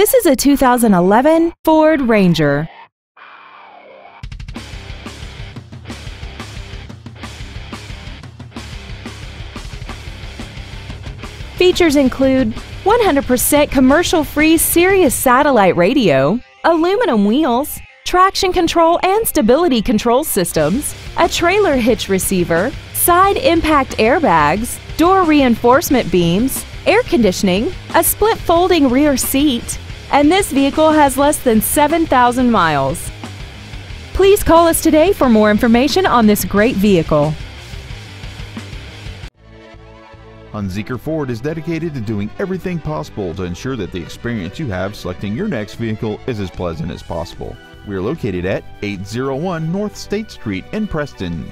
This is a 2011 Ford Ranger. Features include 100% commercial-free Sirius satellite radio, aluminum wheels, traction control and stability control systems, a trailer hitch receiver, side impact airbags, door reinforcement beams, air conditioning, a split folding rear seat, and this vehicle has less than 7,000 miles. Please call us today for more information on this great vehicle. Hunzeker Ford is dedicated to doing everything possible to ensure that the experience you have selecting your next vehicle is as pleasant as possible. We are located at 801 North State Street in Preston.